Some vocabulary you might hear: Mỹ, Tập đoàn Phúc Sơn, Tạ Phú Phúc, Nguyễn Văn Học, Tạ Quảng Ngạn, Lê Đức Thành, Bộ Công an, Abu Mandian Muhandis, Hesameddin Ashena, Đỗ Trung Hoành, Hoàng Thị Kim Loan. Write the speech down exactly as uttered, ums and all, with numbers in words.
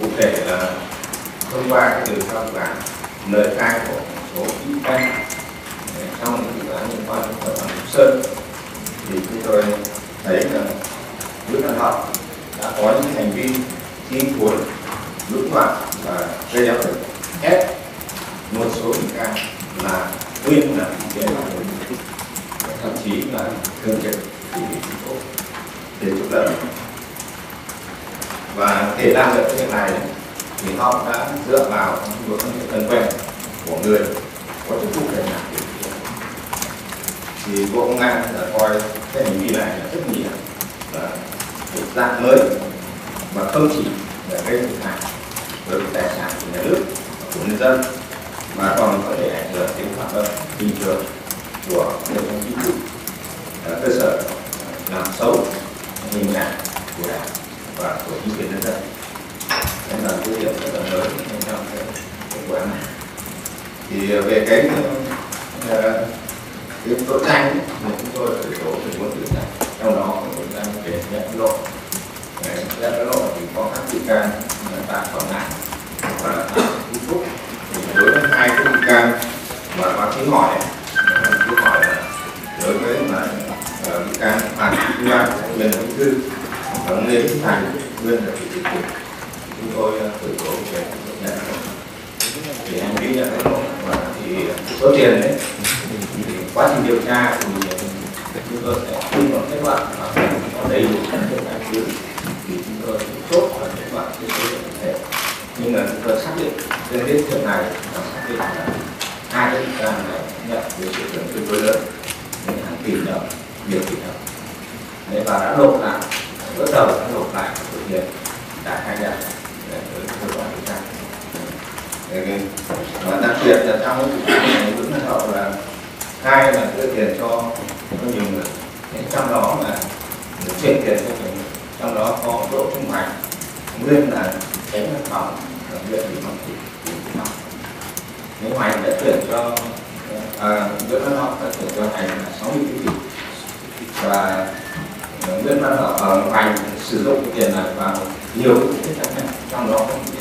Cụ thể là thông qua cái điều tra vụ án, lời khai của một số bị can trong vụ án liên quan đến Tập đoàn Phúc Sơn, thì chúng tôi thấy là Nguyễn Văn Học đã có những hành vi tin cuốn, lũng đoạn và gây áp lực ép một số bị can là nguyên là bị cáo, thậm chí là thường trực thì bị truy tố để trục lợi. Và để làm được cái này thì họ đã dựa vào những thân quen của người có chức vụ để làm việc. Thì Bộ Công an đã coi cái hành vi này là rất nhiều là một dạng mới mà không chỉ là gây thiệt hại đối với tài sản của nhà nước, của nhân dân, mà còn có thể ảnh hưởng đến hoạt động bình thường của hệ thống chính trị cơ sở, làm xấu hình ảnh của Đảng và của chính quyền nhân dân. Nên là cái điểm rất là lớn trong cái vụ án này. Thì về cái cái tội danh thì chúng tôi khởi tố về bốn tội danh, trong đó có tội danh về nhận hối lộ. Nhận hối lộ thì có các bị can là Tạ Quảng Ngạn và Tạ Phú Phúc. Thì đối với hai cái bị can mà bác sĩ hỏi, bác hỏi là đối với mà bị can Hoàng Thị Kim Loan, nguyên là bí thư, và Lê Đức Thành, nguyên là chủ tịch tỉnh, chúng tôi khởi tố về nhận hối lộ. Thì hành vi nhận hối lộ và thì số tiền đấy. Quá trình điều tra thì chúng tôi sẽ không có kết luận mà có đầy đủ các căn cứ thì chúng tôi chốt và kết luận cái số lượng cụ thể, nhưng mà chúng tôi xác định trên đến trường này là xác định là hai cái bị can này nhận được số tiền tương đối lớn, những hàng tỷ đồng, nhiều tỷ đồng, đấy, và đã nộp lại, bước đầu đã nộp lại số tiền đã khai nhận để cơ quan điều tra. Và đặc biệt là trong cái vụ án này vẫn là là hai là đưa tiền cho nhiều người, trong đó là chuyển tiền cho nhiều người, trong đó có Đỗ Trung Hoành, nguyên là tránh văn phòng ở huyện Bình Long, tỉnh Vĩnh Long. Nếu Hoành đã chuyển cho Nguyễn Văn Học đã chuyển cho Hoành là sáu mươi tỷ, và Nguyễn Văn Học Hoành sử dụng tiền này vào nhiều cái cách này, trong đó có